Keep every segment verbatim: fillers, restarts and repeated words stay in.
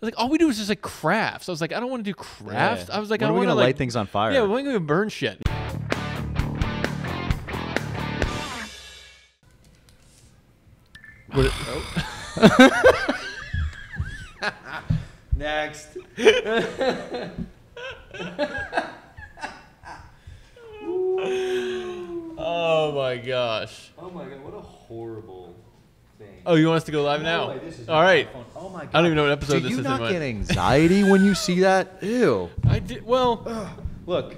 was like, all we do is just like crafts. I was like, I don't want to do crafts. Yeah. I was like, when I don't want to like, light things on fire. Yeah, when are we gonna burn shit? Oh. Next. Oh my gosh. Oh my god, what a horrible thing. Oh, you want us to go live no, now? Way, all right. Oh my god. I don't even know what episode do this is. Do you not get anxiety when you see that? Ew. I did. Well, ugh. Look.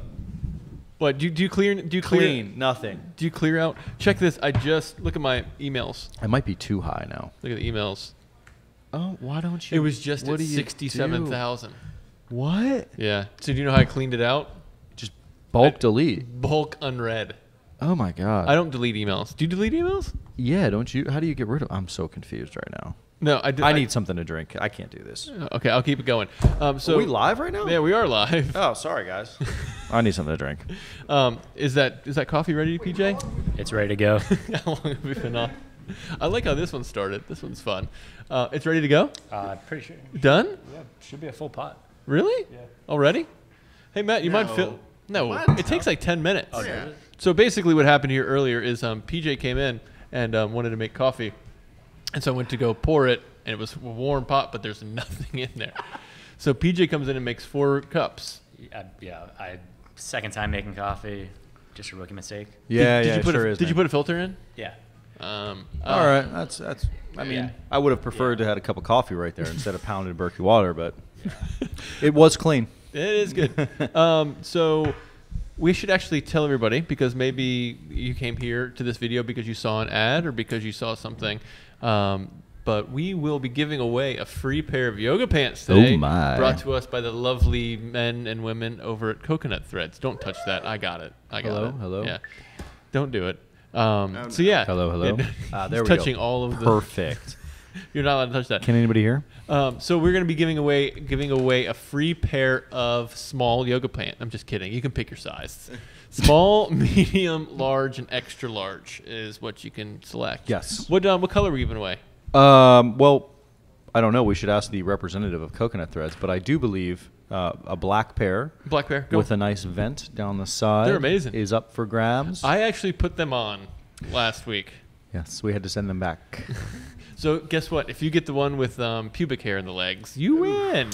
What do you do? You clear? Do you clear? Clean. Nothing. Do you clear out? Check this. I just look at my emails. I might be too high now. Look at the emails. Oh, why don't you? It was just at sixty-seven thousand. What? Yeah. So do you know how I cleaned it out? Just bulk I, delete. Bulk unread. Oh my god. I don't delete emails. Do you delete emails? Yeah. Don't you? How do you get rid of? I'm so confused right now. No, I, did, I need I, something to drink. I can't do this. Okay, I'll keep it going. Um, so are we live right now? Yeah, we are live. Oh, sorry guys. I need something to drink. Um, is that is that coffee ready, P J? It's ready to go. How long have we been on? I like how this one started. This one's fun. Uh, it's ready to go. Uh, pretty sure. Done? Yeah, should be a full pot. Really? Yeah. Already? Hey Matt, you no. mind fill? No, what? It takes like ten minutes. Oh, yeah. So basically, what happened here earlier is um, P J came in and um, wanted to make coffee. And so I went to go pour it, and it was a warm pot, but there's nothing in there. So P J comes in and makes four cups. Yeah, yeah I second time making coffee, just a rookie mistake. Yeah, did, yeah, did you put sure a, is. Did man. you put a filter in? Yeah. Um, All um, right, that's that's. I mean, yeah. I would have preferred yeah. to have had a cup of coffee right there instead of pounded Berkey water, but yeah. it was clean. It is good. um, so. We should actually tell everybody, because maybe you came here to this video because you saw an ad or because you saw something. Um, but we will be giving away a free pair of yoga pants today. Oh my. Brought to us by the lovely men and women over at Coconut Threads. Don't touch that. I got it. I got hello, it. Hello. Yeah. Don't do it. Um, no, no. So yeah. Hello, hello. Uh, there we touching go. Touching all of the perfect. You're not allowed to touch that. Can anybody hear? Um, so we're going to be giving away giving away a free pair of small yoga pants. I'm just kidding. You can pick your size. Small, medium, large, and extra large is what you can select. Yes. What um, what color are we giving away? Um, well, I don't know. We should ask the representative of Coconut Threads, but I do believe uh, a black pair. Black pair. Go. With a nice vent down the side. They're amazing. Is up for grabs. I actually put them on last week. Yes, we had to send them back. So guess what? If you get the one with um, pubic hair in the legs, you win.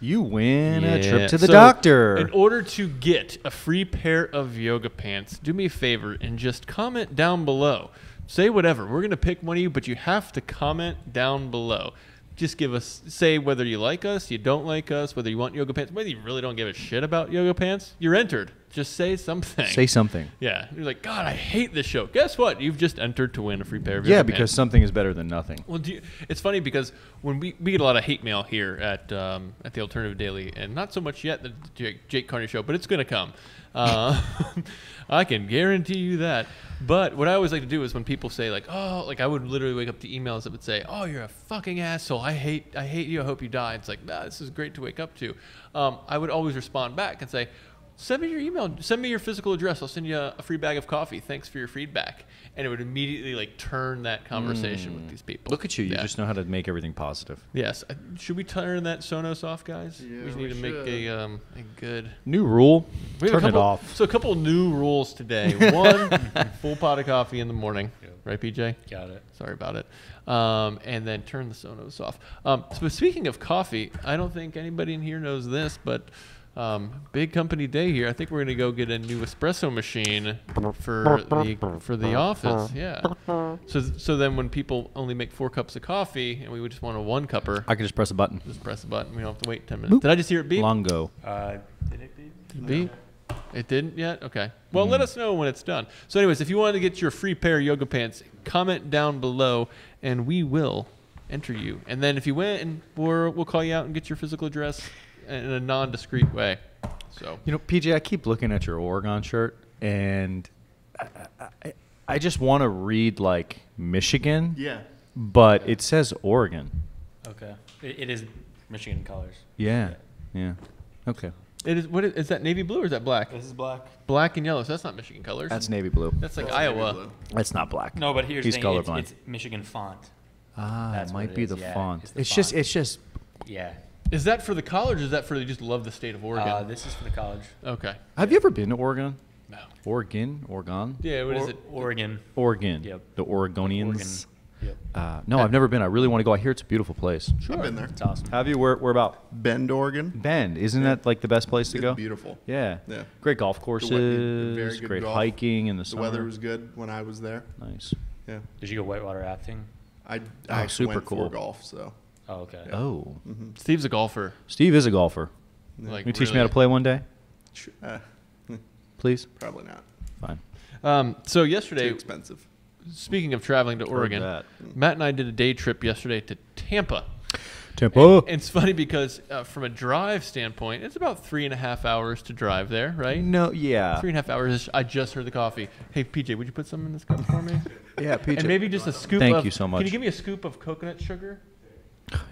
You win yeah. a trip to the so doctor. In order to get a free pair of yoga pants, do me a favor and just comment down below. Say whatever. We're going to pick one of you, but you have to comment down below. Just give us, say whether you like us, you don't like us, whether you want yoga pants, whether you really don't give a shit about yoga pants, you're entered. Just say something. Say something. Yeah. You're like, God, I hate this show. Guess what? You've just entered to win a free pair of yeah, yoga pants. Yeah, because something is better than nothing. Well, do you, it's funny because when we, we get a lot of hate mail here at um, at the Alternative Daily, and not so much yet the Jake, Jake Carney show, but it's going to come. Uh, I can guarantee you that. But what I always like to do is when people say like, oh, like I would literally wake up to emails that would say, oh, you're a fucking asshole. I hate, I hate you. I hope you die. It's like, nah, this is great to wake up to. Um, I would always respond back and say, send me your email. Send me your physical address. I'll send you a, a free bag of coffee. Thanks for your feedback. And it would immediately like turn that conversation mm. with these people. Look at you. Yeah. You just know how to make everything positive. Yes. Should we turn that Sonos off, guys? Yeah, we just need we to should. make a, um, a good new rule. We turn couple, it off. So a couple new rules today. One, full pot of coffee in the morning. Yep. Right, P J? Got it. Sorry about it. Um, and then turn the Sonos off. Um, so speaking of coffee, I don't think anybody in here knows this, but Um, big company day here. I think we're gonna go get a new espresso machine for the for the office. Yeah. So so then when people only make four cups of coffee and we would just want a one cupper, I could just press a button. Just press a button. We don't have to wait ten minutes. Boop. Did I just hear it beep? Longo. Uh, did it beep? Did it beep? It didn't yet. Okay. Well, mm. let us know when it's done. So, anyways, if you wanted to get your free pair of yoga pants, comment down below, and we will enter you. And then if you win, we're, we'll call you out and get your physical address in a non-discreet way. So, you know, P J, I keep looking at your Oregon shirt, and I, I, I just want to read, like, Michigan. Yeah. But yeah. it says Oregon. Okay. It, it is Michigan colors. Yeah. Yeah. Okay. It is, what is, is that navy blue or is that black? This is black. Black and yellow, so that's not Michigan colors. That's navy blue. That's like that's Iowa. That's not black. No, but here's He's the thing. Colorblind. It's, it's Michigan font. Ah, that's it might it be the yeah, font. It's, the it's font. just, it's just... Yeah. Is that for the college or is that for they just love the state of Oregon? Uh, this is for the college. Okay. Have yeah. you ever been to Oregon? No. Oregon? Oregon? Yeah, what or is it? Oregon. Oregon. Yep. The Oregonians. Oregon. Yep. Uh, no, I've never been. I really want to go. I hear it's a beautiful place. Sure. I've been there. It's awesome. Have you? Where, where about? Bend, Oregon. Bend. Isn't yeah. that like the best place to it's go? Beautiful. Yeah. Yeah. Great golf courses. The, very good great golf. Hiking in the, the summer. The weather was good when I was there. Nice. Yeah. Did you go whitewater rafting? I, I oh, super went cool. for golf, so. Oh, okay. Yeah. Oh. Mm-hmm. Steve's a golfer. Steve is a golfer. Yeah. Like, you teach really? me how to play one day? Sure. Uh, Please? Probably not. Fine. Um, so yesterday, too expensive. Speaking of traveling to Oregon, that. Matt and I did a day trip yesterday to Tampa. Tampa. And, and it's funny because uh, from a drive standpoint, it's about three and a half hours to drive there, right? No, yeah. Three and a half hours. I just heard the coffee. Hey, P J, would you put some in this cup for me? Yeah, P J. And maybe just a scoop Thank of, you so much. Can you give me a scoop of coconut sugar?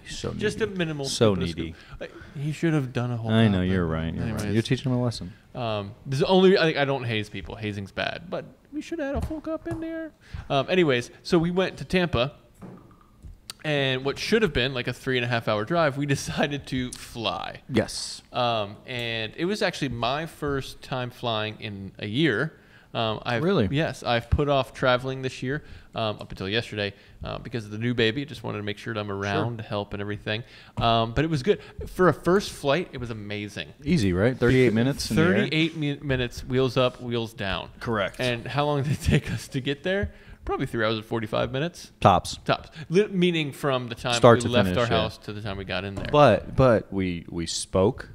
He's so needy. Just a minimal. So needy. Like, he should have done a whole lot. I know, you're right. You're, right. you're teaching him a lesson. Um, this is only, I, I don't haze people. Hazing's bad. But we should add a full cup in there. Um, anyways, so we went to Tampa. And what should have been like a three and a half hour drive, we decided to fly. Yes. Um, and it was actually my first time flying in a year. Um, I've, really? Yes, I've put off traveling this year um, up until yesterday uh, because of the new baby. Just wanted to make sure that I'm around sure. to help and everything. Um, but it was good. For a first flight, it was amazing. Easy, right? thirty-eight minutes? thirty-eight minutes, wheels up, wheels down. Correct. And how long did it take us to get there? Probably three hours and forty-five minutes. Tops. Tops. L meaning from the time Start we left finish, our yeah. house to the time we got in there. But, but we, we spoke.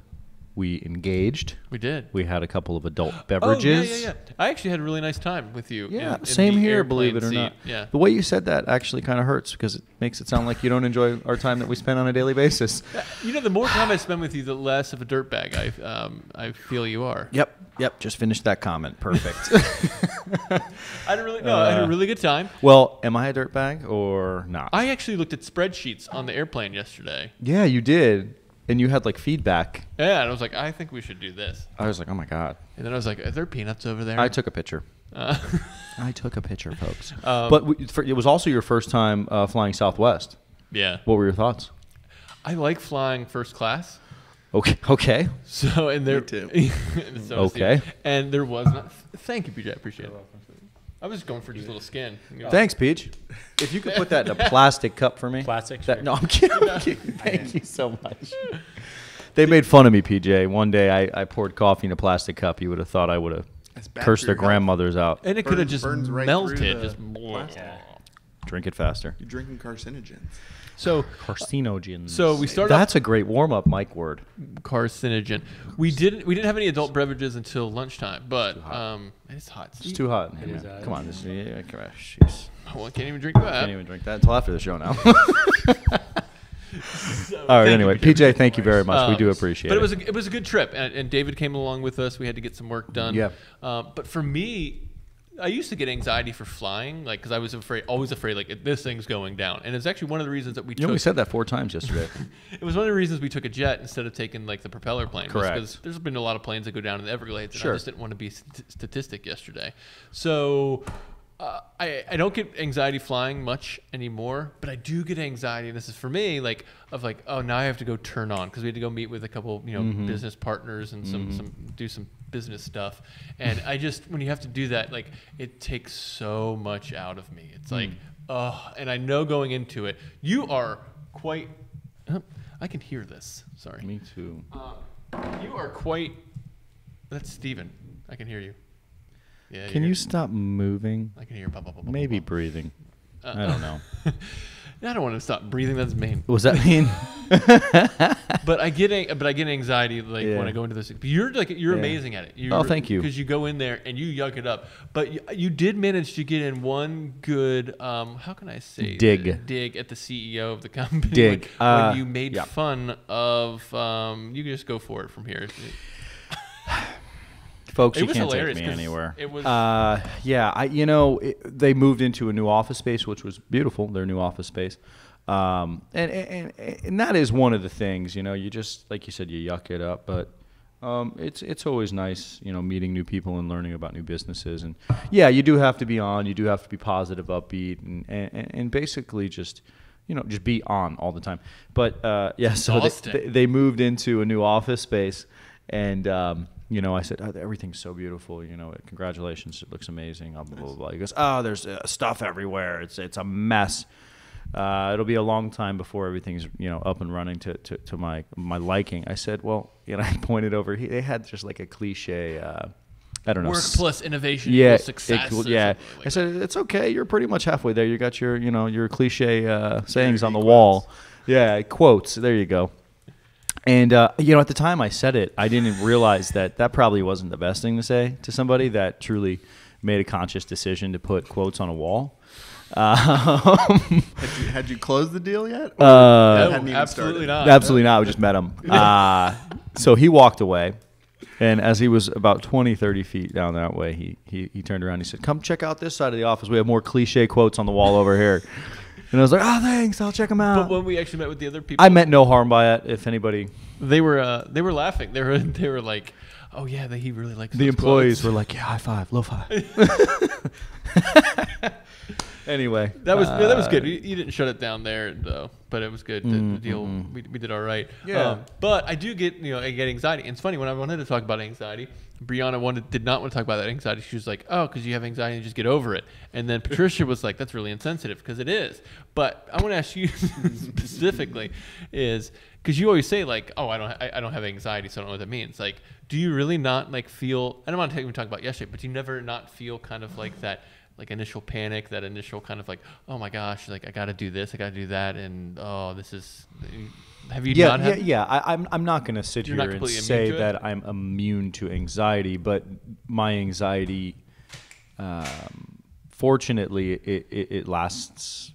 We engaged. We did. We had a couple of adult beverages. Oh, yeah, yeah, yeah. I actually had a really nice time with you. Yeah, in, in same here, believe it or seat. not. Yeah. The way you said that actually kind of hurts because it makes it sound like you don't enjoy our time that we spend on a daily basis. You know, the more time I spend with you, the less of a dirtbag I, um, I feel you are. Yep, yep. Just finished that comment. Perfect. I had a really no. Uh, I had a really good time. Well, am I a dirtbag or not? I actually looked at spreadsheets on the airplane yesterday. Yeah, you did. And you had like feedback. Yeah, and I was like, I think we should do this. I was like, oh my God. And then I was like, are there peanuts over there? I took a picture. Uh. I took a picture, folks. Um, but we, for, it was also your first time uh, flying Southwest. Yeah. What were your thoughts? I like flying first class. Okay. Okay. So and there. Me too. so okay. And there was not. Thank you, P J. I appreciate it. I was going for just a little skin. You know. Thanks, Peach. If you could put that in a plastic cup for me. Plastic? That, no, I'm kidding. I'm kidding. Thank you so much. They made fun of me, P J. One day I, I poured coffee in a plastic cup. You would have thought I would have cursed their grandmothers out. And it could have just melted. Just drink it faster. You're drinking carcinogens. So carcinogens. So we started. That's a great warm-up mic word. Carcinogen. We didn't. We didn't have any adult beverages until lunchtime, but it's um, it's hot. It's, it's too hot. It yeah. Come on, this. Yeah, come on. Jeez. Well, I can't even drink that. I can't even drink that until after the show now. So, all right. Anyway, P J, thank you very much. Um, we do appreciate it. But it was a, it was a good trip, and, and David came along with us. We had to get some work done. Yeah. Uh, but for me. I used to get anxiety for flying, like because I was afraid, always afraid, like this thing's going down. And it's actually one of the reasons that we. You took, know, we said that four times yesterday. It was one of the reasons we took a jet instead of taking like the propeller plane. Correct. Because there's been a lot of planes that go down in the Everglades. Sure. And I just didn't want to be a st statistic yesterday, so uh, I I don't get anxiety flying much anymore, but I do get anxiety, and this is for me, like of like oh now I have to go turn on because we had to go meet with a couple you know mm-hmm. business partners and some mm-hmm. some do some. business stuff. And I just, when you have to do that, like it takes so much out of me. It's like, oh, mm. uh, and I know going into it, you are quite, uh, I can hear this. Sorry. Me too. Uh, you are quite, that's Steven. I can hear you. Yeah. Can you stop moving? I can hear. Blah, blah, blah, blah, Maybe blah. breathing. Uh, I don't know. I don't want to stop breathing. That's mean. What does that mean? But I get, but I get anxiety like yeah. when I go into this. But you're like, you're yeah. amazing at it. You're, oh, thank you. Because you go in there and you yuck it up. But you, you did manage to get in one good. Um, how can I say? Dig. Dig at the C E O of the company. Dig. When, uh, when you made yeah. fun of. Um, you can just go for it from here. Folks, you can't take me anywhere. It was uh, yeah, I, you know, it, they moved into a new office space, which was beautiful, their new office space. Um, and, and, and that is one of the things, you know, you just, like you said, you yuck it up. But um, it's, it's always nice, you know, meeting new people and learning about new businesses. And, yeah, you do have to be on. You do have to be positive, upbeat, and, and, and basically just, you know, just be on all the time. But uh, yeah, so they, they moved into a new office space, and um, you know, I said, oh, everything's so beautiful. You know, congratulations, it looks amazing. Blah, blah, blah, blah. He goes, oh, there's uh, stuff everywhere. It's it's a mess. Uh, it'll be a long time before everything's, you know, up and running to, to, to my my liking. I said, well, you know, I pointed over. He, they had just like a cliche. Uh, I don't know. Work plus innovation yeah, plus success. It, yeah. Like I said, it's okay. You're pretty much halfway there. You got your, you know, your cliche uh, sayings on the quotes. wall. Yeah, quotes. There you go. And, uh, you know, at the time I said it, I didn't realize that that probably wasn't the best thing to say to somebody that truly made a conscious decision to put quotes on a wall. Um, had, you, had you closed the deal yet? Uh, no, absolutely started? not. Absolutely not. We just met him. Uh, so he walked away. And as he was about twenty, thirty feet down that way, he, he he turned around and he said, come check out this side of the office. We have more cliche quotes on the wall over here. And I was like, oh, thanks. I'll check them out. But when we actually met with the other people, I meant no harm by it, if anybody. They were uh, they were laughing. They were, they were like, oh, yeah, he really likes the employees quotes. Were like, yeah, high five, low five. Anyway. That was uh, that was good. You, you didn't shut it down there, though. But it was good. The, mm, the deal, mm, we, we did all right. Yeah. Um, but I do get, you know, I get anxiety. And it's funny, when I wanted to talk about anxiety, Brianna wanted, did not want to talk about that anxiety. She was like, oh, because you have anxiety and just get over it. And then Patricia was like, that's really insensitive, because it is. But I want to ask you specifically is, because you always say like, oh, I don't, I, I don't have anxiety, so I don't know what that means. Like, do you really not like feel, and I'm not even talking about yesterday, but do you never not feel kind of like that, like initial panic, that initial kind of like, oh my gosh, like I got to do this, I got to do that, and oh, this is. Have you? Yeah, not had, yeah, yeah. I, I'm, I'm not going to sit here and say that I'm immune to anxiety, but my anxiety, um, fortunately, it, it, it lasts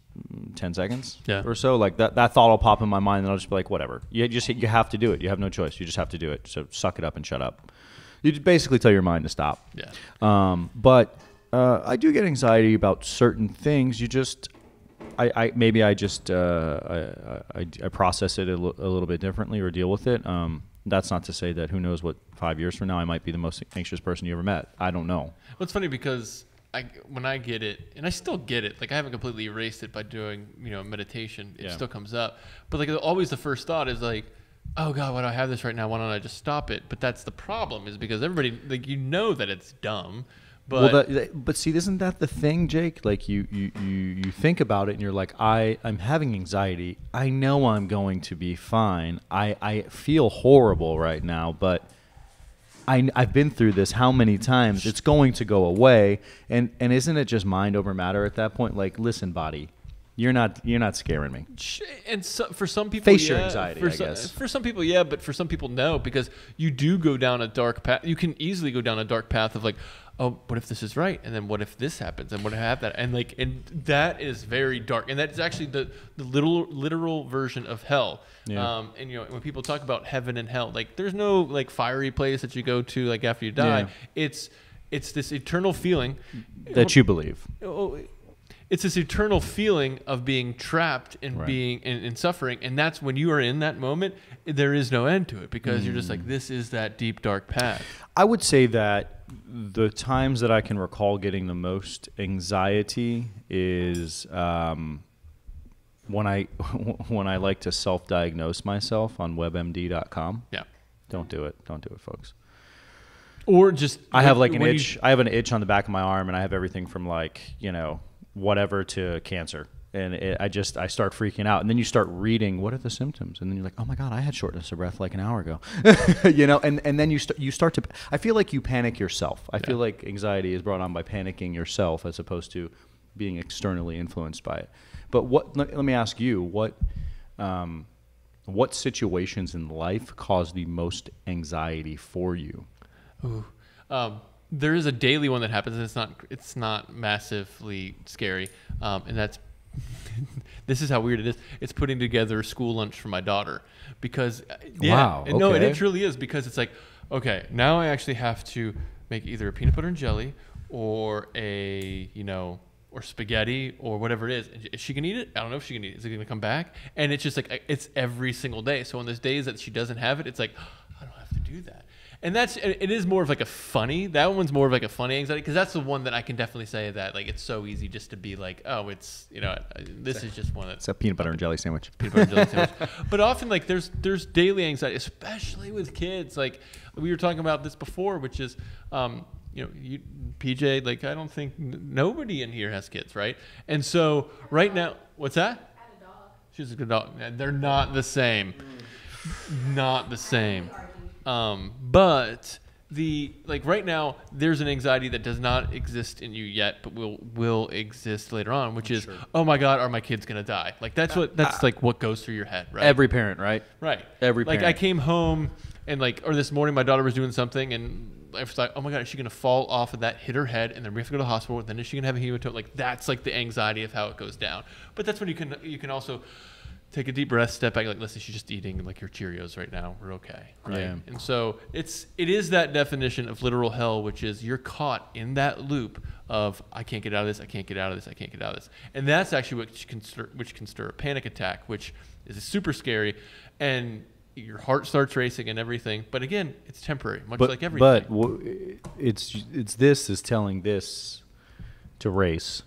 ten seconds yeah. or so. Like that, that thought will pop in my mind, and I'll just be like, whatever. You just, you have to do it. You have no choice. You just have to do it. So suck it up and shut up. You basically tell your mind to stop. Yeah. Um, but. Uh, I do get anxiety about certain things. You just, I, I maybe I just, uh, I, I, I process it a, l a little bit differently or deal with it. Um, that's not to say that who knows what five years from now I might be the most anxious person you ever met. I don't know. Well, it's funny because I, when I get it, and I still get it, like I haven't completely erased it by doing, you know, meditation. It yeah. still comes up, but like always the first thought is like, oh God, why do I have this right now? Why don't I just stop it? But that's the problem, is because everybody, like, you know that it's dumb. But well, that, that, but see, isn't that the thing, Jake? Like you, you, you, you think about it and you're like, I, I'm having anxiety. I know I'm going to be fine. I, I feel horrible right now, but I, I've been through this how many times? It's going to go away. And, and isn't it just mind over matter at that point? Like, listen, body, you're not, you're not scaring me. And so, for some people, face yeah, your anxiety, I some, guess. For some people, yeah, but for some people, no, because you do go down a dark path. You can easily go down a dark path of like, oh, what if this is right? And then what if this happens? And what if I have that? And like, and that is very dark. And that's actually the, the little literal version of hell. Yeah. Um, and you know, when people talk about heaven and hell, like there's no like fiery place that you go to like after you die. Yeah. It's, it's this eternal feeling that you believe. Oh, it's this eternal feeling of being trapped and right. being and, and suffering. And that's when you are in that moment, there is no end to it, because mm. you're just like, this is that deep, dark path. I would say that the times that I can recall getting the most anxiety is um, when I, when I like to self-diagnose myself on web M D dot com. Yeah. Don't do it. Don't do it, folks. Or just, I have like an itch. You... I have an itch on the back of my arm, and I have everything from like, you know, whatever to cancer, and it, I just I start freaking out, and then you start reading what are the symptoms, and then you're like, oh my God, I had shortness of breath like an hour ago. You know, and and then you start you start to I feel like you panic yourself. I yeah. feel like anxiety is brought on by panicking yourself as opposed to being externally influenced by it. But what let, let me ask you, what um what situations in life cause the most anxiety for you? Ooh. um There is a daily one that happens, and it's not it's not massively scary, um, and that's this is how weird it is. It's putting together school lunch for my daughter, because yeah, wow, okay. no, it, it truly is, because it's like, okay, now I actually have to make either a peanut butter and jelly or a you know or spaghetti or whatever it is. She can eat it. I don't know if she can eat it. Is it going to come back? And it's just like it's every single day. So on those days that she doesn't have it, it's like I don't have to do do that. And that's, it is more of like a funny, that one's more of like a funny anxiety, because that's the one that I can definitely say that like it's so easy just to be like, oh, it's, you know, this is just one that's... It's a peanut butter and jelly sandwich. Peanut butter and jelly sandwich. But often like there's there's daily anxiety, especially with kids. Like we were talking about this before, which is, um, you know, you, P J, like I don't think nobody in here has kids, right? And so right now, what's that? I had a dog. She's a good dog. They're not the same. Mm. Not the same. Um, but the, like right now there's an anxiety that does not exist in you yet, but will, will exist later on, which I'm is, sure. oh my God, are my kids going to die? Like that's what, that's like what goes through your head, right? Every parent, right? Right. Every parent. Like I came home and like, or this morning my daughter was doing something and I was like, oh my God, is she going to fall off of that, hit her head, and then we have to go to the hospital, and then is she going to have a hematoma? Like that's like the anxiety of how it goes down. But that's when you can, you can also take a deep breath, step back, like, listen, she's just eating like your Cheerios right now. We're okay. Right. Yeah. And so it's, it is that definition of literal hell, which is you're caught in that loop of, I can't get out of this. I can't get out of this. I can't get out of this. And that's actually what can stir, which can stir a panic attack, which is super scary. And your heart starts racing and everything. But again, it's temporary, much but, like everything. But w it's, it's this is telling this to race.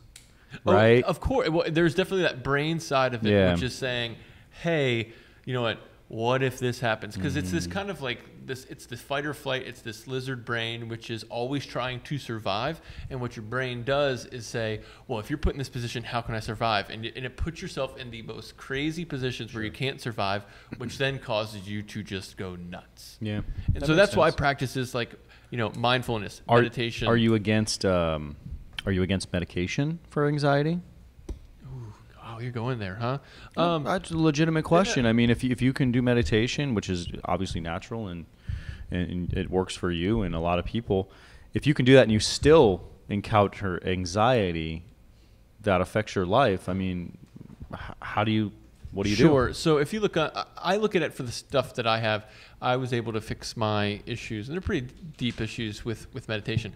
Right. Oh, of course. Well, there's definitely that brain side of it, yeah. which is saying, hey, you know what? What if this happens? Because mm. it's this kind of like this, it's the fight or flight. It's this lizard brain, which is always trying to survive. And what your brain does is say, well, if you're put in this position, how can I survive? And, and it puts yourself in the most crazy positions sure. where you can't survive, which then causes you to just go nuts. Yeah. And that so that's sense. why practices like, you know, mindfulness, are, meditation. Are you against, um, Are you against medication for anxiety? Ooh, oh, you're going there, huh? Um, That's a legitimate question. Yeah. I mean, if you, if you can do meditation, which is obviously natural and, and it works for you and a lot of people, if you can do that and you still encounter anxiety that affects your life, I mean, how do you, what do you do? Sure. So if you look, uh, I look at it for the stuff that I have. I was able to fix my issues, and they're pretty deep issues with, with meditation.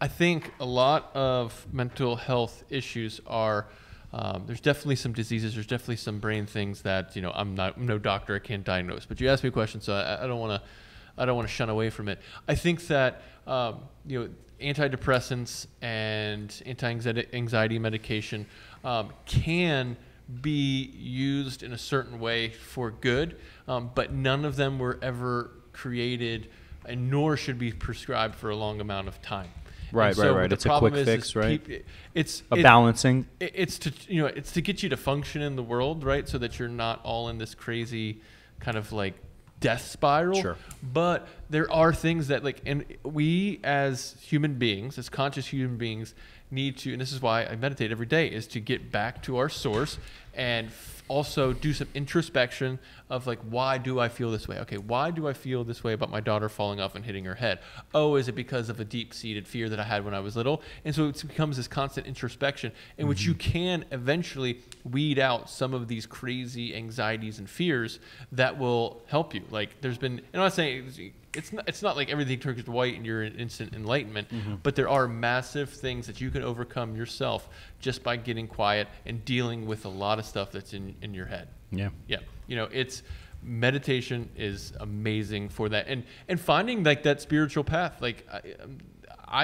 I think a lot of mental health issues are, um, there's definitely some diseases, there's definitely some brain things that, you know, I'm not, I'm no doctor, I can't diagnose, but you asked me a question, so I don't want to, I don't want to shun away from it. I think that, um, you know, antidepressants and anti-anxiety medication um, can be used in a certain way for good, um, but none of them were ever created and nor should be prescribed for a long amount of time. Right, so right, right. It's a quick is, fix, is right? Keep, it's a it, balancing. It, it's to you know, it's to get you to function in the world, right? So that you're not all in this crazy kind of like death spiral. Sure. But there are things that like, and we as human beings, as conscious human beings, need to, and this is why I meditate every day, is to get back to our source and also do some introspection of like, why do I feel this way? Okay, why do I feel this way about my daughter falling off and hitting her head? Oh, is it because of a deep-seated fear that I had when I was little? And so it becomes this constant introspection in mm-hmm. which you can eventually weed out some of these crazy anxieties and fears that will help you. Like there's been, and I'm not saying it's not, it's not like everything turns white and you're in instant enlightenment, mm-hmm. but there are massive things that you can overcome yourself just by getting quiet and dealing with a lot of stuff that's in, in your head. Yeah. Yeah. You know, it's meditation is amazing for that. And, and finding like that spiritual path, like I,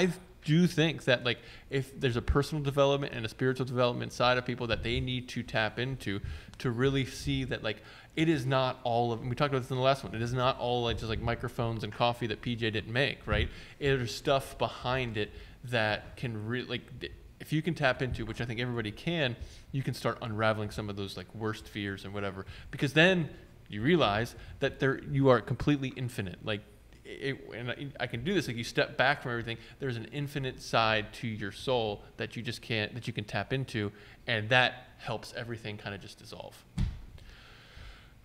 I do think that like if there's a personal development and a spiritual development side of people that they need to tap into to really see that like, it is not all of, and we talked about this in the last one, it is not all like just like microphones and coffee that P J didn't make, right? There's stuff behind it that can really, like, if you can tap into, which I think everybody can, you can start unraveling some of those like worst fears and whatever, because then you realize that there, you are completely infinite. Like, it, and I, I can do this, like you step back from everything, there's an infinite side to your soul that you just can't, that you can tap into, and that helps everything kind of just dissolve.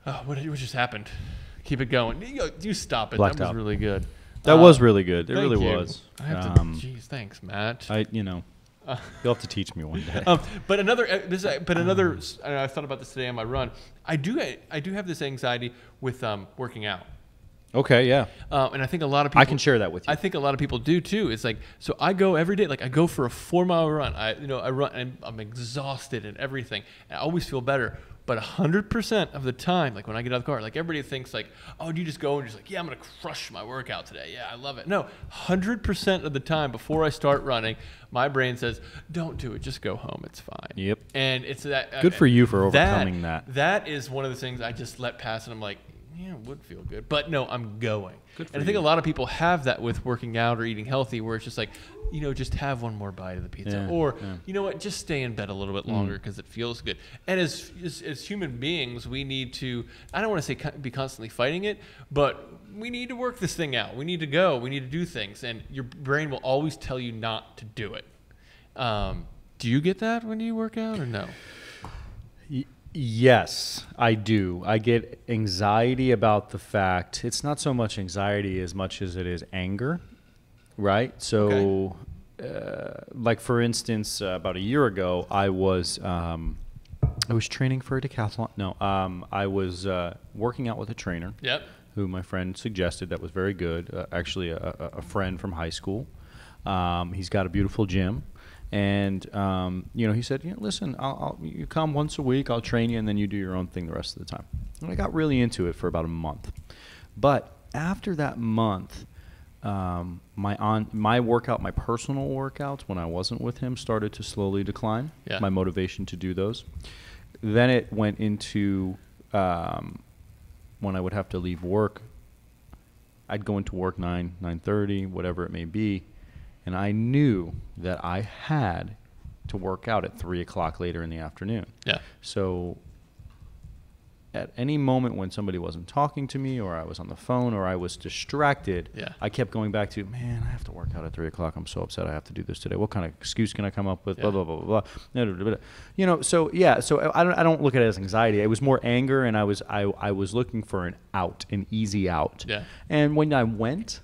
Oh, what, what just happened? Keep it going. You, you stop it. Blacked that was out. really good. That um, was really good. It really you. was. I have to, um, geez, thanks, Matt. I, you know, uh, you'll have to teach me one day. Um, but another, this, but another. Um, I thought about this today on my run. I do, I, I do have this anxiety with um, working out. Okay, yeah. Um, and I think a lot of people... I can share that with you. I think a lot of people do, too. It's like, so I go every day. Like, I go for a four-mile run. I, you know, I run, and I'm exhausted and everything. And I always feel better. But one hundred percent of the time, like when I get out of the car, like everybody thinks like, oh, do you just go and just like, yeah, I'm going to crush my workout today. Yeah, I love it. No, one hundred percent of the time before I start running, my brain says, don't do it. Just go home. It's fine. Yep. And it's that. Good uh, for you for overcoming that, that. That is one of the things I just let pass and I'm like, yeah, it would feel good. But no, I'm going. Good for and I think you. A lot of people have that with working out or eating healthy where it's just like, you know, just have one more bite of the pizza. Yeah, or, yeah. you know what, just stay in bed a little bit longer because mm. it feels good. And as, as as human beings, we need to, I don't want to say be constantly fighting it, but we need to work this thing out. We need to go. We need to do things. And your brain will always tell you not to do it. Um, do you get that when you work out or no? Y- Yes, I do. I get anxiety about the fact, it's not so much anxiety as much as it is anger, right? So, okay. uh, like for instance, uh, about a year ago, I was um, I was training for a decathlon. No, um, I was uh, working out with a trainer, yep. who my friend suggested that was very good. Uh, actually, a, a friend from high school. Um, he's got a beautiful gym. And, um, you know, he said, you know, listen, I'll, I'll, you come once a week, I'll train you, and then you do your own thing the rest of the time. And I got really into it for about a month. But after that month, um, my on my workout, my personal workouts, when I wasn't with him, started to slowly decline, yeah. my motivation to do those. Then it went into um, when I would have to leave work, I'd go into work nine, nine thirty, whatever it may be. And I knew that I had to work out at three o'clock later in the afternoon. Yeah. So at any moment when somebody wasn't talking to me or I was on the phone or I was distracted, yeah. I kept going back to, man, I have to work out at three o'clock. I'm so upset I have to do this today. What kind of excuse can I come up with? Yeah. Blah, blah, blah, blah, blah. You know, so yeah, so I don't, I don't look at it as anxiety. It was more anger, and I was, I, I was looking for an out, an easy out. Yeah. And when I went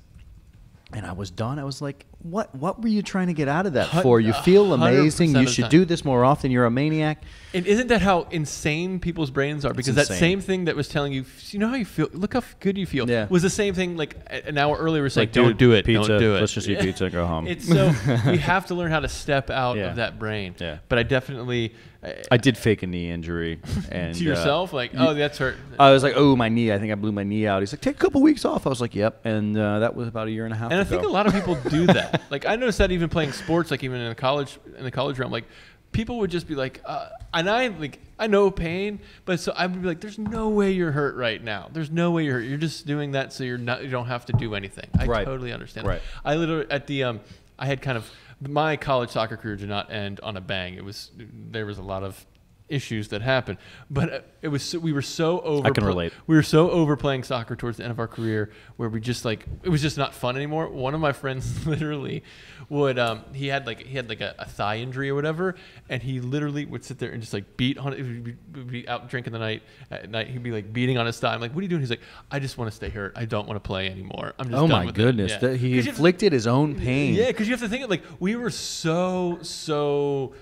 and I was done, I was like, What what were you trying to get out of that for? You feel amazing. You should do this more often. You're a maniac. And isn't that how insane people's brains are? Because that same thing that was telling you, you know how you feel, look how good you feel, yeah. was the same thing like an hour earlier. It's like, like don't do it. Pizza, don't do it. Let's just eat pizza and go home. It's so we have to learn how to step out yeah. of that brain. Yeah. But I definitely. I, I did fake a knee injury. And, to yourself? Uh, like, oh, that's hurt. I was like, oh, my knee. I think I blew my knee out. He's like, take a couple weeks off. I was like, yep. And uh, that was about a year and a half ago. And I think a lot of people do that. Like I noticed that even playing sports, like even in the college in the college realm, like people would just be like, uh, and I like I know pain, but so I would be like, there's no way you're hurt right now. There's no way you're hurt. You're just doing that so you're not you don't have to do anything. I right. totally understand. Right. That. I literally at the um I had kind of my college soccer career did not end on a bang. It was there was a lot of issues that happened, but it was we were so over I can relate. We were so over playing soccer towards the end of our career where we just like it was just not fun anymore. One of my friends literally would um he had like he had like a, a thigh injury or whatever, and he literally would sit there and just like beat on it. Would be, would be out drinking the night at night. He'd be like beating on his thigh. I'm like, what are you doing? He's like, I just want to stay hurt. I don't want to play anymore. I'm just oh done my with goodness it. Yeah. He inflicted to, his own pain. Yeah, because you have to think of, like we were so so.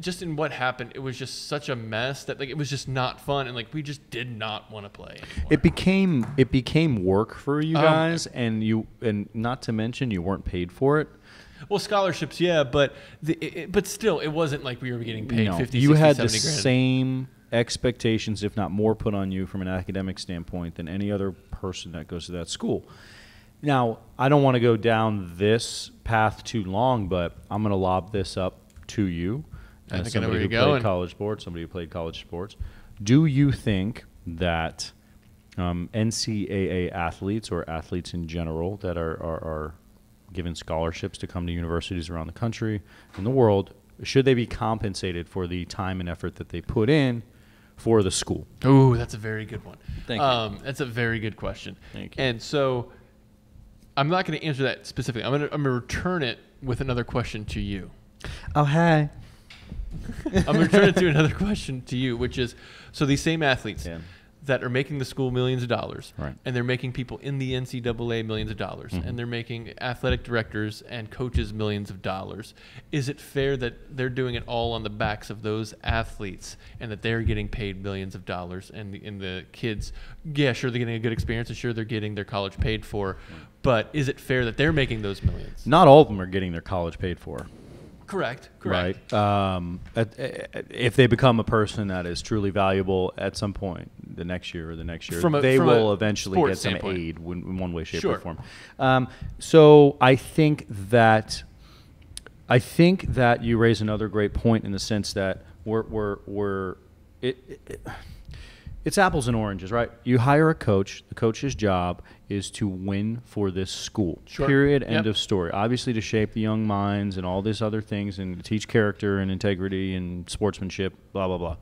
Just in what happened, it was just such a mess that like it was just not fun, and like we just did not want to play anymore. It became it became work for you guys, um, and you and not to mention you weren't paid for it. Well, scholarships, yeah, but the, it, but still, it wasn't like we were getting paid no, fifty. You sixty, had seventy the grand. Same expectations, if not more, put on you from an academic standpoint than any other person that goes to that school. Now, I don't want to go down this path too long, but I'm going to lob this up to you. As I think somebody I know where who you're played going. college sports, somebody who played college sports, do you think that um, N C A A athletes or athletes in general that are, are, are given scholarships to come to universities around the country and the world, should they be compensated for the time and effort that they put in for the school? Oh, that's a very good one. Thank um, you. That's a very good question. Thank you. And so I'm not going to answer that specifically. I'm going to I'm going to return it with another question to you. Oh, hi. I'm going to turn it to another question to you, which is, so these same athletes yeah. that are making the school millions of dollars, right. and they're making people in the N C double A millions of dollars, mm-hmm. and they're making athletic directors and coaches millions of dollars, is it fair that they're doing it all on the backs of those athletes and that they're getting paid millions of dollars, and the, and the kids, yeah, sure, they're getting a good experience, and sure, they're getting their college paid for, but is it fair that they're making those millions? Not all of them are getting their college paid for. Correct. Correct. Right. Um, if they become a person that is truly valuable at some point, the next year or the next year, from a, they from will eventually get some standpoint. aid in one way, shape, sure. or form. Um, so I think that I think that you raise another great point in the sense that we're we're we're it. it, it It's apples and oranges, right? You hire a coach. The coach's job is to win for this school. Sure. Period. Yep. End of story. Obviously, to shape the young minds and all these other things and to teach character and integrity and sportsmanship, blah, blah, blah.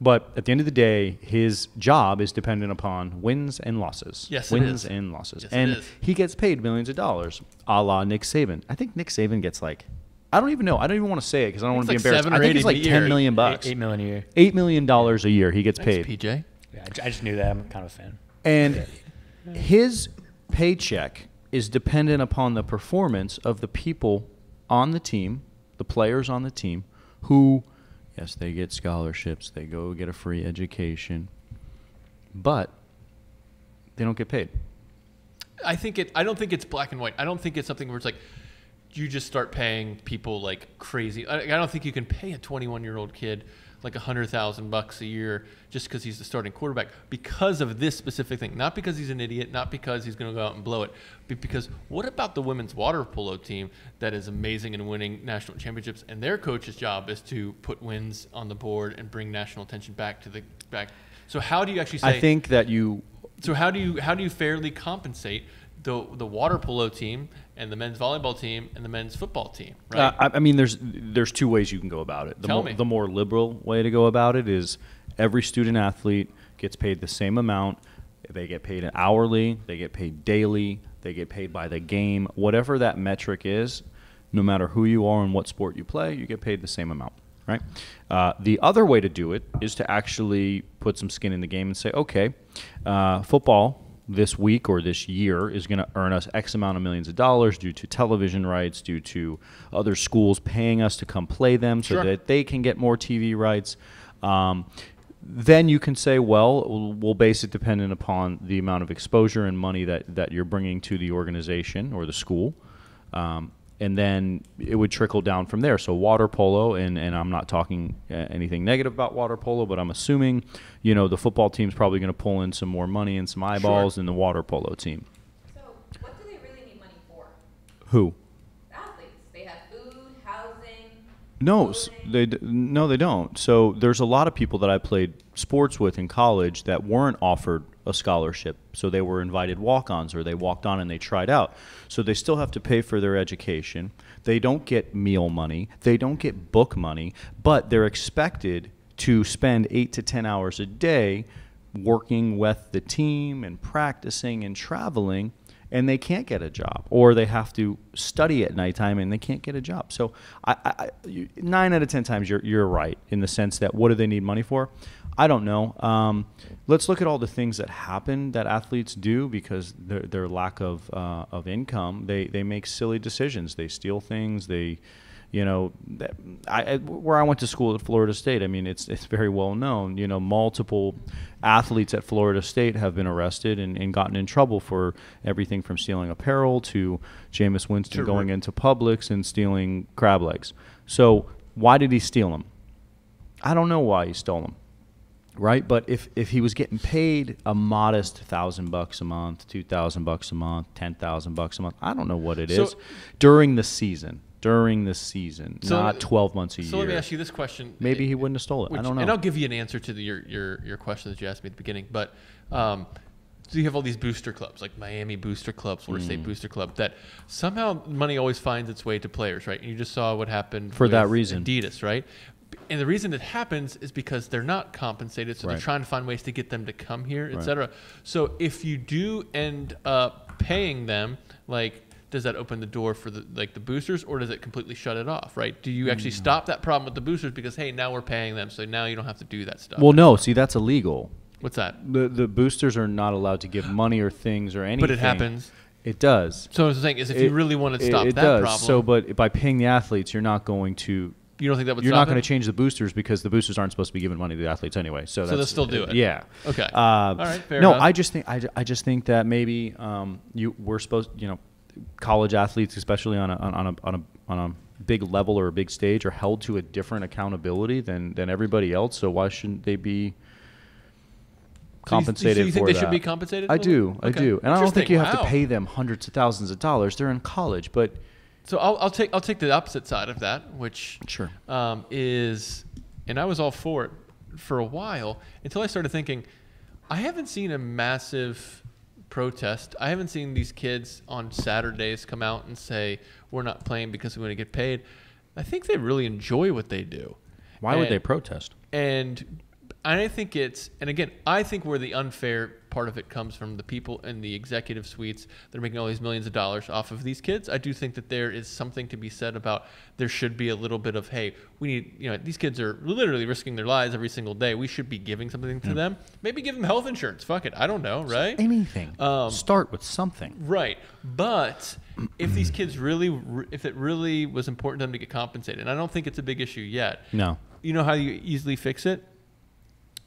But at the end of the day, his job is dependent upon wins and losses. Yes, wins it is. and losses. Yes, and it is. He gets paid millions of dollars, a la Nick Saban. I think Nick Saban gets like... I don't even know. I don't even want to say it because I don't want to be embarrassed. I think it's like ten million bucks. Eight million a year. Eight million dollars a year he gets paid. P J. Yeah, I just knew that. I'm kind of a fan. And his paycheck is dependent upon the performance of the people on the team, the players on the team, who, yes, they get scholarships, they go get a free education, but they don't get paid. I think it. I don't think it's black and white. I don't think it's something where it's like, you just start paying people like crazy. I, I don't think you can pay a twenty-one-year-old kid like a hundred thousand bucks a year just because he's the starting quarterback because of this specific thing. Not because he's an idiot. Not because he's going to go out and blow it. But because what about the women's water polo team that is amazing and winning national championships? And their coach's job is to put wins on the board and bring national attention back to the back. So how do you actually? Say, I think that you. So how do you how do you fairly compensate the the water polo team and the men's volleyball team and the men's football team, right? Uh, I, I mean, there's there's two ways you can go about it. The Tell more, me. The more liberal way to go about it is every student athlete gets paid the same amount. They get paid hourly. They get paid daily. They get paid by the game. Whatever that metric is, no matter who you are and what sport you play, you get paid the same amount, right? Uh, the other way to do it is to actually put some skin in the game and say, okay, uh, football this week or this year is going to earn us X amount of millions of dollars due to television rights, due to other schools paying us to come play them so sure. that they can get more T V rights. Um, then you can say, well, we'll base it dependent upon the amount of exposure and money that, that you're bringing to the organization or the school. Um, and then it would trickle down from there. So water polo, and, and I'm not talking anything negative about water polo, but I'm assuming, you know, the football team's probably going to pull in some more money and some eyeballs sure. than the water polo team. So what do they really need money for? Who? Athletes. They have food, housing. No, they, no, they don't. So there's a lot of people that I played sports with in college that weren't offered a scholarship, so they were invited walk-ons or they walked on and they tried out, so they still have to pay for their education. They don't get meal money, they don't get book money, but they're expected to spend eight to ten hours a day working with the team and practicing and traveling, and they can't get a job, or they have to study at nighttime and they can't get a job. So I, I, you, nine out of ten times you're, you're right in the sense that what do they need money for? I don't know. Um, let's look at all the things that happen that athletes do because their, their lack of uh, of income. They they make silly decisions. They steal things. They, you know, I, where I went to school at Florida State. I mean, it's it's very well known. You know, multiple athletes at Florida State have been arrested and, and gotten in trouble for everything from stealing apparel to Jameis Winston sure. going into Publix and stealing crab legs. So why did he steal them? I don't know why he stole them. Right, but if if he was getting paid a modest thousand bucks a month, two thousand bucks a month, ten thousand bucks a month, I don't know what it so, is during the season. During the season, so not twelve months a so year. So let me ask you this question: maybe he wouldn't have stole it. Which, I don't know. And I'll give you an answer to the, your your your question that you asked me at the beginning. But um, so you have all these booster clubs, like Miami booster club, Florida mm. State booster club, that somehow money always finds its way to players, right? And you just saw what happened for with that reason. Adidas, right? And the reason it happens is because they're not compensated, so right. they're trying to find ways to get them to come here, et cetera. Right. So if you do end up paying them, like, does that open the door for the like the boosters, or does it completely shut it off, right? Do you actually no. stop that problem with the boosters because, hey, now we're paying them, so now you don't have to do that stuff? Well, no. See, that's illegal. What's that? The, the boosters are not allowed to give money or things or anything. But it happens. It does. So what I'm saying is if it, you really want to stop it, it that does. problem. So, but by paying the athletes, you're not going to... You don't think that would You're not going to change the boosters because the boosters aren't supposed to be giving money to the athletes anyway. So, so that's, they'll still do it. Yeah. Okay. Uh, All right. Fair no, enough. I just think I, I just think that maybe um, you we're supposed you know college athletes, especially on a on a on a on a big level or a big stage are held to a different accountability than than everybody else. So why shouldn't they be compensated so you, so you think for they that? Should be compensated? I do, okay. I do, and I don't think you have wow. to pay them hundreds of thousands of dollars. They're in college, but so I'll, I'll take I'll take the opposite side of that, which sure um, is, and I was all for it for a while until I started thinking, I haven't seen a massive protest. I haven't seen these kids on Saturdays come out and say we're not playing because we want to get paid. I think they really enjoy what they do. Why and, would they protest? And I think it's, and again, I think where the unfair part of it comes from the people in the executive suites that are making all these millions of dollars off of these kids. I do think that there is something to be said about there should be a little bit of, hey, we need, you know, these kids are literally risking their lives every single day. We should be giving something to yeah. them. Maybe give them health insurance. Fuck it. I don't know, right? So anything. Um, Start with something. Right. But if these kids really, if it really was important to them to get compensated, and I don't think it's a big issue yet. No. You know how you easily fix it?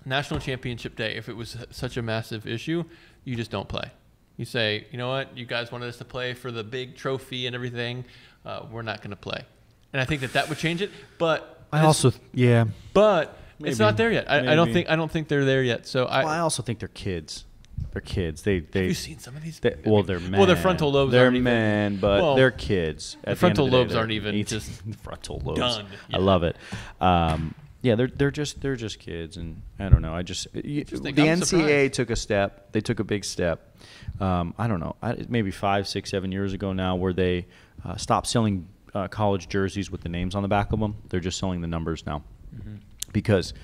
National Championship Day, if it was such a massive issue, you just don't play. You say, you know what, you guys wanted us to play for the big trophy and everything. Uh, we're not going to play. And I think that that would change it. But I also, yeah. But maybe. It's not there yet. I, I don't think I don't think they're there yet. So I, well, I also think they're kids. They're kids. They they. Have you seen some of these? They, well, they're men. Well, their frontal lobes. They're men, even, but well, they're kids. At the frontal the the lobes day, aren't even just frontal lobes. Done. Yeah. I love it. Um, Yeah, they're they're just they're just kids, and I don't know. I just, you, just the I'm N C A A surprised. took a step. They took a big step. Um, I don't know. I, maybe five, six, seven years ago now, where they uh, stopped selling uh, college jerseys with the names on the back of them. They're just selling the numbers now, mm-hmm. because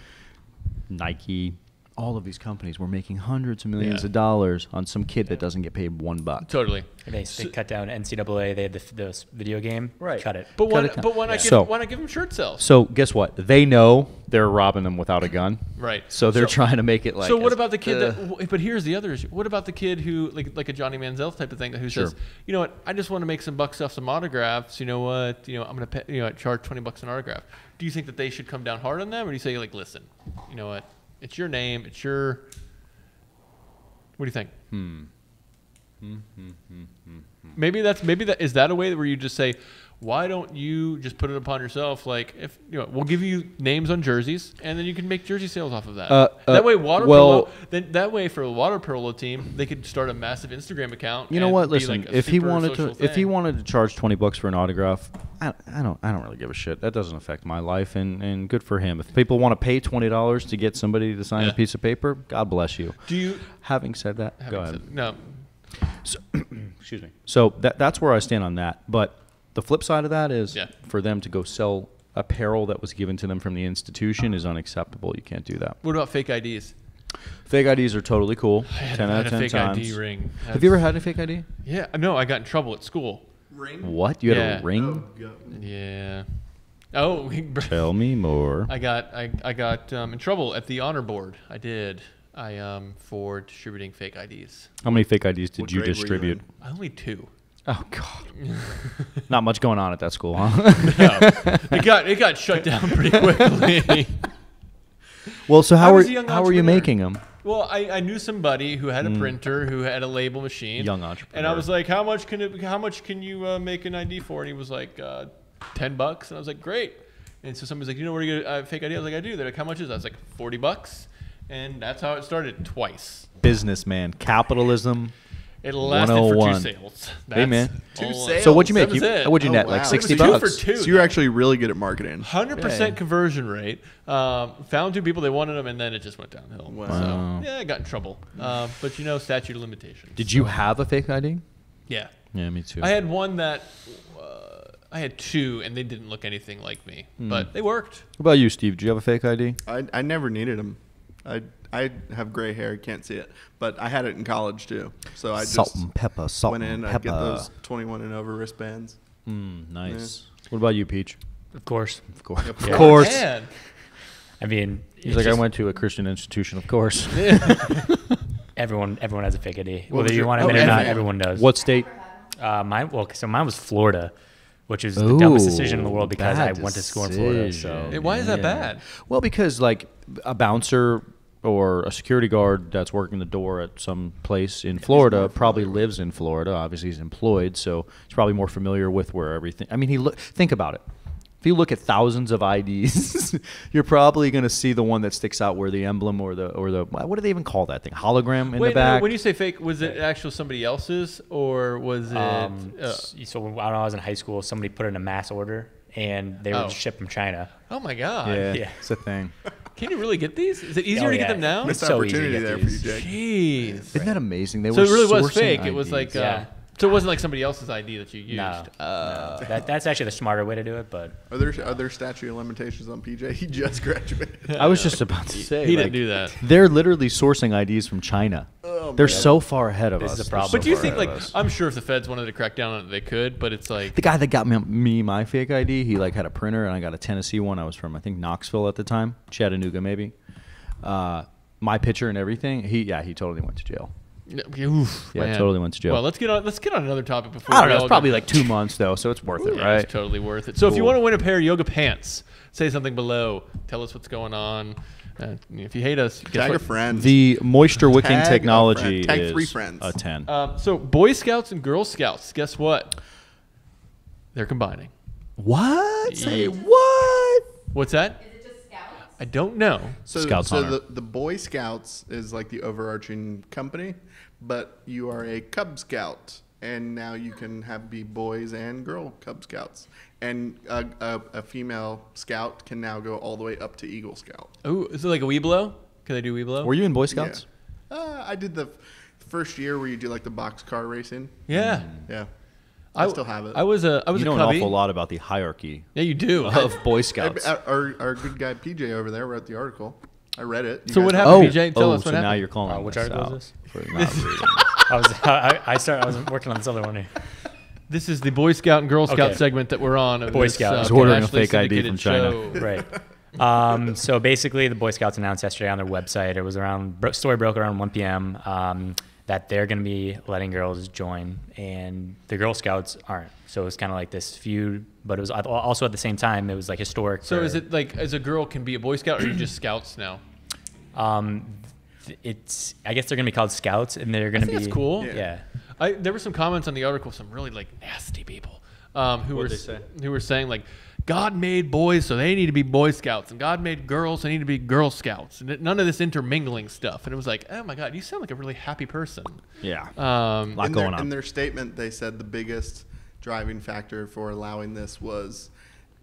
Nike, all of these companies were making hundreds of millions yeah. of dollars on some kid yeah. that doesn't get paid one buck. Totally. And they, so, they cut down N C A A. They had this, this video game. Right. Cut it. But why, it but why not, yeah. give, so, why not give them shirt sales? So guess what? They know they're robbing them without a gun. Right. So they're so, trying to make it like. So what about the kid uh, that? But here's the other issue. What about the kid who, like, like a Johnny Manziel type of thing, who sure. says, you know what? I just want to make some bucks off some autographs. You know what? You know, I'm gonna pay, you know, charge twenty bucks an autograph. Do you think that they should come down hard on them, or do you say, like, listen, you know what? It's your name. It's your. What do you think? Hmm. Hmm, hmm, hmm, hmm, hmm. Maybe that's maybe that is that a way where you just say, why don't you just put it upon yourself? Like, if you know, we'll give you names on jerseys, and then you can make jersey sales off of that. Uh, that uh, way, water well, polo, then that way for a water polo team, they could start a massive Instagram account. You know what? Listen, like if he wanted to, thing. if he wanted to charge twenty bucks for an autograph, I, I don't, I don't really give a shit. That doesn't affect my life, and and good for him. If people want to pay twenty dollars to get somebody to sign yeah. a piece of paper, God bless you. Do you? Having said that, having go ahead. Said, no. So, excuse me. So that that's where I stand on that, but. The flip side of that is yeah. for them to go sell apparel that was given to them from the institution is unacceptable. You can't do that. What about fake I Ds? Fake I Ds are totally cool. I had, ten I had out of ten a fake times. I D ring. That's, have you ever had a fake I D? Yeah. No, I got in trouble at school. Ring? What? You had yeah. a ring? Oh, yeah. Oh. Tell me more. I got I I got um, in trouble at the honor board. I did. I um for distributing fake I Ds. How many fake I Ds did what you distribute? You Only two. Oh God! Not much going on at that school, huh? No, it got it got shut down pretty quickly. Well, so how were how were you making them? Well, I, I knew somebody who had a mm. printer who had a label machine. Young entrepreneur. And I was like, how much can it, how much can you uh, make an I D for? And he was like, uh, ten bucks. And I was like, great. And so somebody's like, you know where you get a fake I D? I was like, I do. They're like, how much is that? I was like, forty bucks. And that's how it started twice. Businessman, capitalism. It lasted for two sales. That's hey man, two sales. So what'd you make? You, what'd you oh, net? Wow. Like sixty bucks. Two for two. So you're actually really good at marketing. Hundred percent conversion rate. Um, found two people, they wanted them, and then it just went downhill. Wow. So, yeah, I got in trouble. Uh, but you know, statute of limitations. Did so. you have a fake I D? Yeah. Yeah, me too. I had one that uh, I had two, and they didn't look anything like me, mm. but they worked. What about you, Steve? Do you have a fake I D? I I never needed them. I. I have gray hair, can't see it, but I had it in college too. So I salt just and pepper, salt went in. I get those twenty-one and over wristbands. Mm, nice. Yeah. What about you, Peach? Of course, of course, yeah. of course. Man. I mean, he's like, just, I went to a Christian institution. Of course, everyone, everyone has a fake I D, whether you want it oh, or not. Everyone does. What state? Uh, mine. Well, so mine was Florida. Which is Ooh, the dumbest decision in the world because I went to school in Florida. So it, why is that yeah. bad? Well, because like a bouncer or a security guard that's working the door at some place in Florida probably lives in Florida. Obviously, he's employed, so he's probably more familiar with where everything. I mean, he lo think about it. you look at thousands of I Ds, you're probably going to see the one that sticks out where the emblem or the or the what do they even call that thing? Hologram in Wait, the back. No, when you say fake, was it actual somebody else's or was it? Um, uh, so when I was in high school, somebody put in a mass order and they were oh. shipped from China. Oh my god! Yeah, yeah. It's a thing. Can you really get these? Is it easier oh, yeah. to get them now? Missed opportunity there these. for you, Jake. Jeez, isn't that amazing? They so were so it really was fake. I Ds. It was like. Uh, yeah. So it wasn't like somebody else's I D that you used. No, uh, no. That, that's actually the smarter way to do it. But are there are there statute of limitations on P J? He just graduated. I was just about to say he like, didn't do that. They're literally sourcing I Ds from China. Oh, they're man. so far ahead of this us. Is a problem. But do so you think like us. I'm sure if the feds wanted to crack down on it, they could. But it's like the guy that got me, me my fake I D. He like had a printer, and I got a Tennessee one. I was from I think Knoxville at the time, Chattanooga maybe. Uh, my picture and everything. He yeah he totally went to jail. Oof, yeah, man. totally went to jail. Well, let's get on. Let's get on another topic before. I don't know. It's probably like two months though, so it's worth Ooh, it, yeah, right? It's totally worth it. So, cool. If you want to win a pair of yoga pants, say something below. Tell us what's going on. Uh, if you hate us, tag a friend. The moisture wicking tag technology tag is three friends. a ten. Um, so, Boy Scouts and Girl Scouts. Guess what? They're combining. What? Yeah. Say what? What's that? I don't know. So, Scouts so the, the Boy Scouts is like the overarching company, but you are a Cub Scout, and now you can have be boys and girl Cub Scouts. And a, a, a female Scout can now go all the way up to Eagle Scout. Oh, is it like a Weeblo? Can I do Weeblo? Were you in Boy Scouts? Yeah. Uh, I did the first year where you do like the boxcar racing. Yeah. Mm. Yeah. I, I still have it. I was a I was you a know cubby. An awful lot about the hierarchy. Yeah, you do. Of Boy Scouts. I, I, our, our good guy P J over there wrote the article. I read it. You so what happened, know. P J? Tell oh, us what so happened. Now you're calling. Uh, which article is this? I was I, I started. I was working on this other one here. This is the Boy Scout and Girl Scout okay. segment that we're on. Of Boy Scouts uh, ordering a fake I D from China. Right. Um, so basically, the Boy Scouts announced yesterday on their website. It was around story broke around one P M Um, that they're going to be letting girls join, and the Girl Scouts aren't. So it was kind of like this feud, but it was also at the same time, it was like historic. So is it like, as a girl can be a Boy Scout, or are you just Scouts now? Um, it's, I guess they're going to be called Scouts, and they're going to be. That's cool. Yeah. yeah. I, there were some comments on the article, some really like nasty people um, who were who were saying like, God made boys, so they need to be Boy Scouts. And God made girls, so they need to be Girl Scouts. And none of this intermingling stuff. And it was like, oh, my God, you sound like a really happy person. Yeah. Um, a lot going on. In their statement, they said the biggest driving factor for allowing this was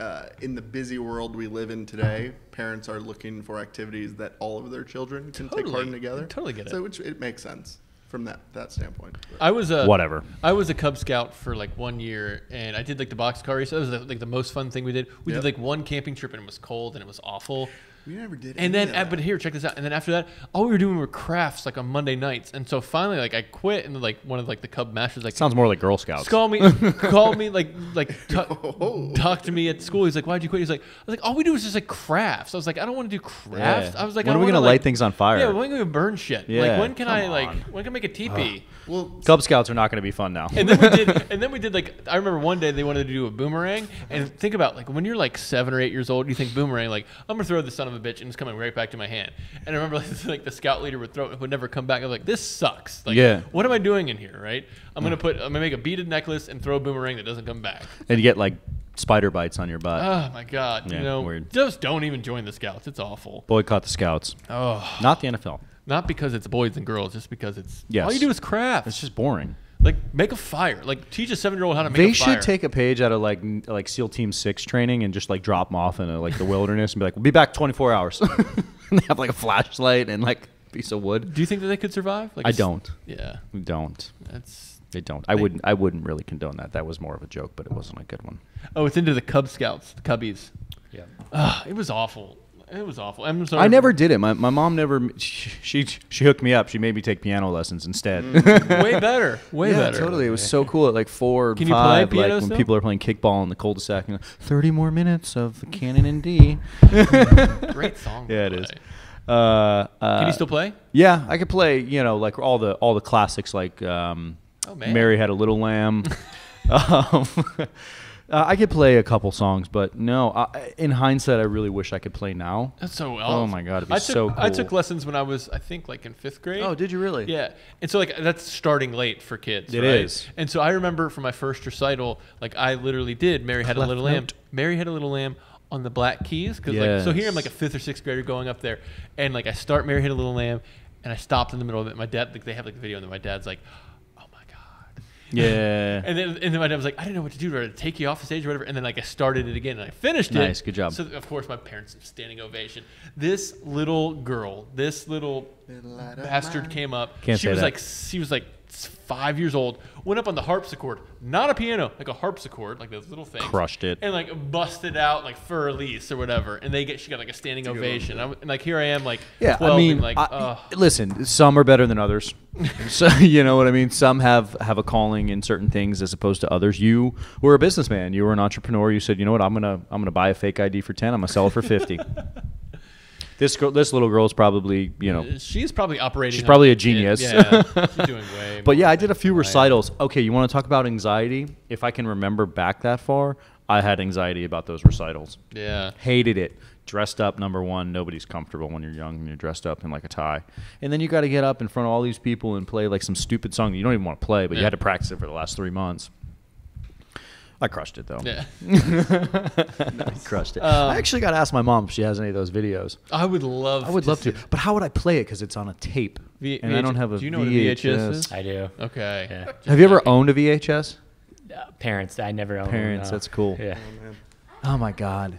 uh, in the busy world we live in today, parents are looking for activities that all of their children can totally, take part in together. Totally get it. So which, it makes sense. From that that standpoint, I was a whatever. I was a Cub Scout for like one year, and I did like the boxcar race. That was like the most fun thing we did. We yep. did like one camping trip, and it was cold, and it was awful. We never did. And any then, of that. But here, check this out. And then after that, all we were doing were crafts, like on Monday nights. And so finally, like I quit, and like one of like the Cub masters, like sounds more like Girl Scouts. Call me, call me, like like oh. talk to me at school. He's like, why'd you quit? He's like, I was like, all we do was just like crafts. I was like, I don't want to do crafts. Yeah. I was like, when I are we gonna like, light things on fire? Yeah, when are we gonna burn shit? Yeah. Like when can Come I like on. when can I make a teepee? Uh, well, Cub Scouts are not gonna be fun now. And then we did, and then we did like I remember one day they wanted to do a boomerang, and think about like when you're like seven or eight years old, you think boomerang like I'm gonna throw this son of a bitch and it's coming right back to my hand. And I remember like, like the scout leader would throw it would never come back. I was like, this sucks. Like, yeah. What am I doing in here, right? I'm gonna put I'm gonna make a beaded necklace and throw a boomerang that doesn't come back. And you get like spider bites on your butt. Oh my god. Yeah, you know, weird. Just don't even join the Scouts. It's awful. Boycott the Scouts. Oh. Not the N F L. Not because it's boys and girls, just because it's yes. all you do is crafts. It's just boring. Like make a fire. Like teach a seven-year-old how to make they a fire. They should take a page out of like like SEAL Team six training and just like drop them off in a, like the wilderness and be like, we'll be back twenty-four hours. And they have like a flashlight and like a piece of wood. Do you think that they could survive? Like I don't. Yeah. Don't. That's they don't. I they, wouldn't I wouldn't really condone that. That was more of a joke, but it wasn't a good one. Oh, it's into the Cub Scouts, the Cubbies. Yeah. Uh, it was awful. It was awful. I'm sorry. I never did it. My, my mom never. She, she she hooked me up. She made me take piano lessons instead. Mm. Way better. Way yeah, better. Totally. It was so cool at like four, Can five. You play like when still? people are playing kickball in the cul-de-sac. Like, Thirty more minutes of the Canon in D. Great song. Yeah, it play. is. Uh, uh, Can you still play? Yeah, I could play. You know, like all the all the classics, like um, oh, man. Mary Had a Little Lamb. um, Uh, I could play a couple songs, but no. I, in hindsight, I really wish I could play now. That's so awesome. Oh my god, it'd be I took, so cool. I took lessons when I was, I think, like in fifth grade. Oh, did you really? Yeah. And so like that's starting late for kids. It right? is. And so I remember from my first recital, like I literally did "Mary Had Clef a Little Lamb." Mary Had a Little Lamb on the black keys, because yes. like so here I'm like a fifth or sixth grader going up there, and like I start "Mary Had a Little Lamb," and I stopped in the middle of it. My dad, like they have like the video, and then my dad's like. Yeah. And then and then my dad was like, I didn't know what to do, to take you off the stage or whatever. And then like I started it again and I finished nice, it. Nice, good job. So of course my parents have standing ovation. This little girl, this little bastard came up. Can't she say was that. like she was like five years old, went up on the harpsichord, not a piano, like a harpsichord, like those little things. Crushed it. And like busted out like for Elise or whatever. And they get she got like a standing Dude. ovation. I'm, and like here I am like yeah, twelve I mean, and like I, uh, listen, some are better than others. So you know what I mean? Some have, have a calling in certain things as opposed to others. You were a businessman, you were an entrepreneur, you said, you know what, I'm gonna I'm gonna buy a fake I D for ten, I'm gonna sell it for fifty. This girl, this little girl is probably, you know. She's probably operating. She's probably a genius. It, yeah, she's doing way But yeah, I did a few recitals. Okay, you want to talk about anxiety? If I can remember back that far, I had anxiety about those recitals. Yeah. Hated it. Dressed up, number one. Nobody's comfortable when you're young and you're dressed up in like a tie. And then you got to get up in front of all these people and play like some stupid song that you don't even want to play, but yeah. you had to practice it for the last three months. I crushed it, though. Yeah. I crushed it. Um, I actually got to ask my mom if she has any of those videos. I would love to. I would to love to. But how would I play it? Because it's on a tape. V and V I don't have a V H S. Do you know what a V H S is? I do. Okay. Yeah. Have you ever owned a V H S? Uh, parents. I never owned Parents. Them, no. That's cool. Yeah. Oh, oh, my God.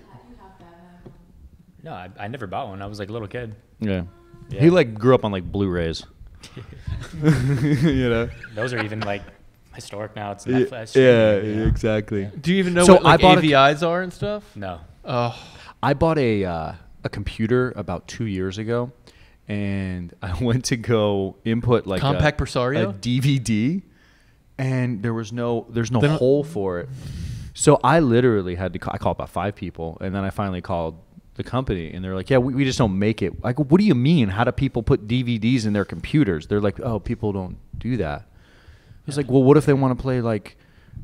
No, I, I never bought one. I was like a little kid. Yeah. yeah. He, like, grew up on, like, Blu-rays. You know? Those are even, like... historic now. It's Netflix. Yeah, yeah, exactly. Do you even know so what like, A V Is are and stuff? No. Oh. I bought a uh, a computer about two years ago, and I went to go input like compact a, Presario? a D V D, and there was no there's no then hole for it. So I literally had to call, I called about five people, and then I finally called the company, and they're like, yeah, we, we just don't make it. Like, what do you mean? How do people put D V Ds in their computers? They're like, oh, people don't do that. It's like, well, what if they want to play like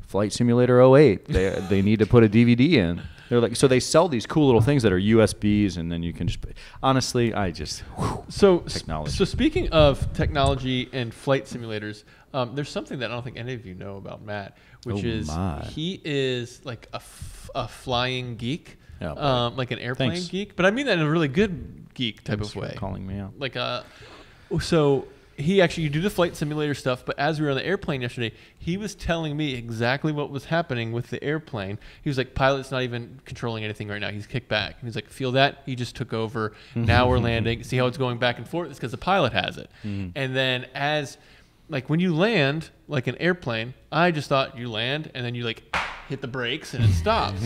Flight Simulator oh eight? They they need to put a D V D in. They're like, so they sell these cool little things that are U S Bs, and then you can just. Honestly, I just whew, so technology. So speaking of technology and flight simulators, um, there's something that I don't think any of you know about Matt, which oh is my. he is like a, f a flying geek, oh, um, like an airplane Thanks. geek. But I mean that in a really good geek type Thanks of way. For calling me out, like a so. He actually, you do the flight simulator stuff, but as we were on the airplane yesterday, he was telling me exactly what was happening with the airplane. He was like, pilot's not even controlling anything right now. He's kicked back. And he's like, feel that? He just took over. Now we're landing. See how it's going back and forth? It's because the pilot has it. Mm. And then as, like when you land, like an airplane, I just thought you land and then you like hit the brakes and it stops.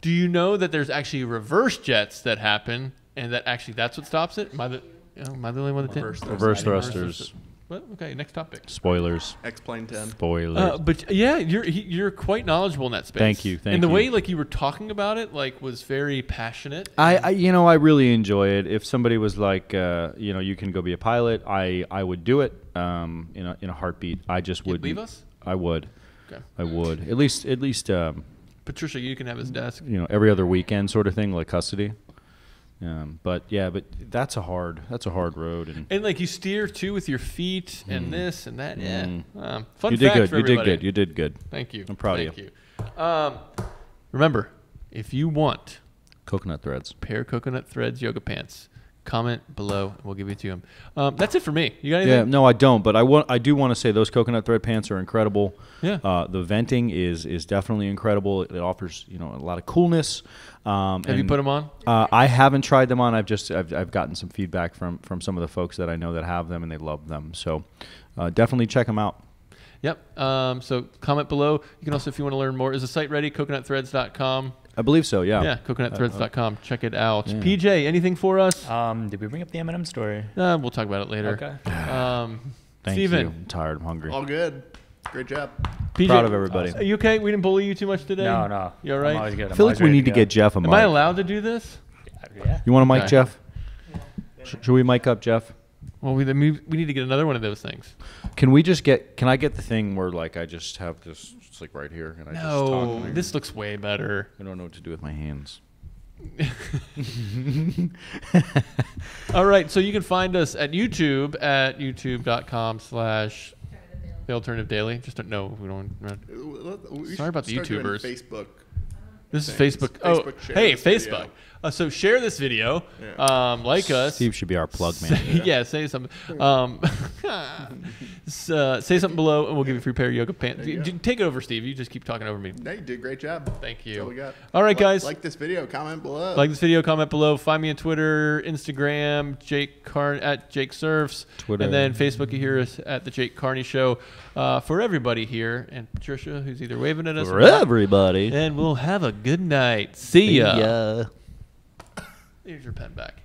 Do you know that there's actually reverse jets that happen and that actually that's what stops it? My, Oh, am I the only one that did? Reverse, reverse thrusters. What? Okay, next topic. Spoilers. X-Plane ten. Spoilers. Uh, but yeah, you're you're quite knowledgeable in that space. Thank you. Thank you. And the you. way like you were talking about it, like, was very passionate. I, I you know I really enjoy it. If somebody was like, uh, you know, you can go be a pilot, I I would do it. Um, in a in a heartbeat. I just would. Leave us? I would. Okay. I would. At least at least. Um, Patricia, you can have his desk. You know, every other weekend sort of thing, like custody. Um, but yeah, but that's a hard, that's a hard road. And, and like you steer too with your feet and mm. this and that. Yeah. Mm. Um, fun you did fact good. For you everybody. did good. You did good. Thank you. I'm proud Thank of you. you. Um, remember, if you want Coconut Threads, pair Coconut Threads yoga pants, comment below. We'll give it to them. Um, that's it for me. You got anything? Yeah, no, I don't. But I want, I do want to say those Coconut Thread pants are incredible. Yeah. Uh, the venting is is definitely incredible. It, it offers you know a lot of coolness. Um, Have and, you put them on? Uh, I haven't tried them on. I've just I've, I've gotten some feedback from from some of the folks that I know that have them and they love them. So uh, definitely check them out. Yep. Um, so comment below. You can also, if you want to learn more, is the site ready? coconut threads dot com. I believe so. Yeah. Yeah. coconut threads dot com. Check it out. Yeah. P J, anything for us? Um, did we bring up the M and M story? Uh, we'll talk about it later. Okay. Um, Thank Steven. you. I'm tired. I'm hungry. All good. Great job. P J, proud of everybody. Are you okay? We didn't bully you too much today? No, no. You all right? I'm always good. I feel like we need to, to get Jeff a mic. Am I allowed to do this? Yeah. You want to mic, okay. Jeff? Yeah. Should we mic up, Jeff? Well, we we need to get another one of those things. Can we just get? Can I get the thing where like I just have this it's like right here and I no, just talk? No, this I, looks way better. I don't know what to do with my hands. All right, so you can find us at YouTube at youtube dot com slash The Alternative Daily. Just don't know. We don't. We Sorry about the YouTubers. Facebook. This is Facebook. Oh, Facebook hey, Facebook. Uh, so share this video. Yeah. Um, like Steve us. Steve should be our plug man. Say, yeah. yeah, say something. Um, so, say something below, and we'll give you a free pair of yoga pants. You Take it over, Steve. You just keep talking over me. No, you did a great job. Thank you. That's all we got. All right, guys. Like, like this video. Comment below. Like this video. Comment below. Find me on Twitter, Instagram, Jake Carn at Jake Surfs. Twitter. And then Facebook, you hear us at The Jake Carney Show. Uh, for everybody here, and Patricia, who's either waving at us. For or everybody. Not. And we'll have a good night. See ya. See ya. Here's your pen back.